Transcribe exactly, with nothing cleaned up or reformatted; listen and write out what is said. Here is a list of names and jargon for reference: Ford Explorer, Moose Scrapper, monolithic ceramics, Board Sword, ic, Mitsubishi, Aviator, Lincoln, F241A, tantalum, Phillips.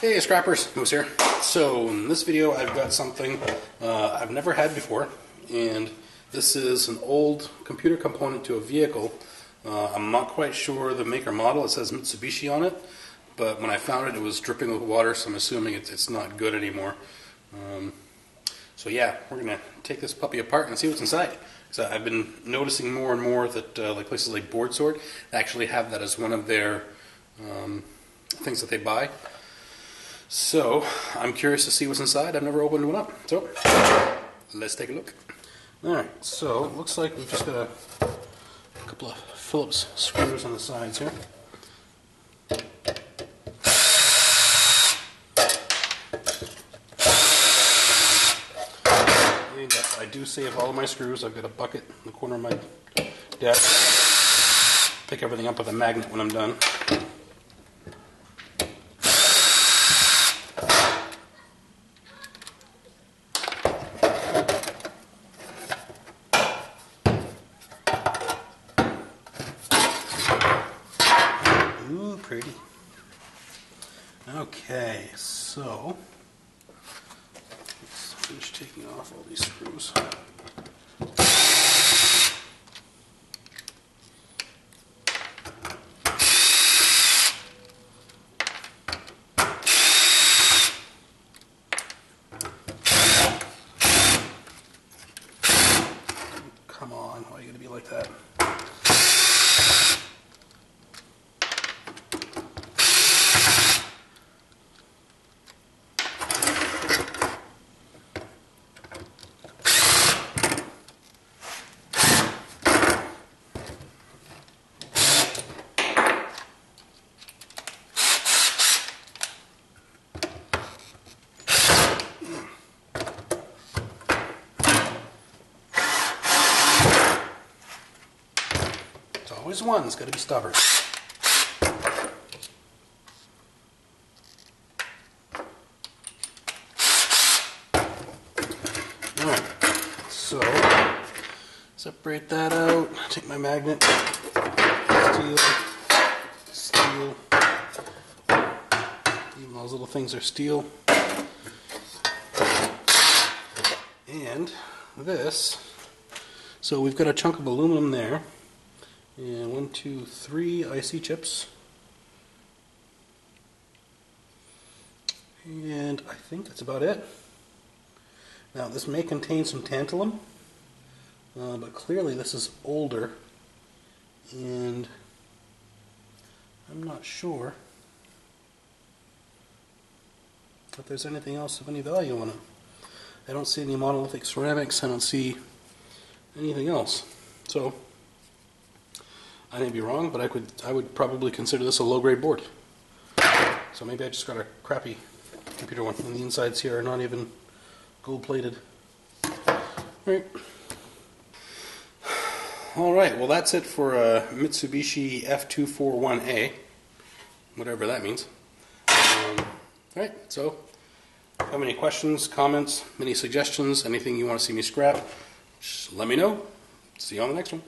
Hey Scrappers, Moose here. So in this video I've got something uh, I've never had before, and this is an old computer component to a vehicle. Uh, I'm not quite sure the make or model. It says Mitsubishi on it, but when I found it, it was dripping with water, so I'm assuming it's, it's not good anymore. Um, so yeah, we're going to take this puppy apart and see what's inside. So I've been noticing more and more that uh, like places like Board Sword actually have that as one of their um, things that they buy. So, I'm curious to see what's inside. I've never opened one up. So, let's take a look. Alright, so it looks like we've just got a, a couple of Phillips screws on the sides here. And I do save all of my screws. I've got a bucket in the corner of my desk. Pick everything up with a magnet when I'm done. Pretty. Okay, so let's finish taking off all these screws. Come on, why are you gonna be like that? Always one's got to be stubborn. All right, so separate that out. Take my magnet. Steel. Steel. Even those little things are steel. And this. So we've got a chunk of aluminum there. And one, two, three I C chips. And I think that's about it. Now this may contain some tantalum, uh, but clearly this is older, and I'm not sure if there's anything else of any value on it. I don't see any monolithic ceramics, I don't see anything else. So I may be wrong, but I could I would probably consider this a low-grade board. So maybe I just got a crappy computer one, and the insides here are not even gold-plated. All right. All right. Well, that's it for a Mitsubishi F two forty-one A, whatever that means. Um, all right. So, if you have any questions, comments, any suggestions, anything you want to see me scrap, just let me know. See you on the next one.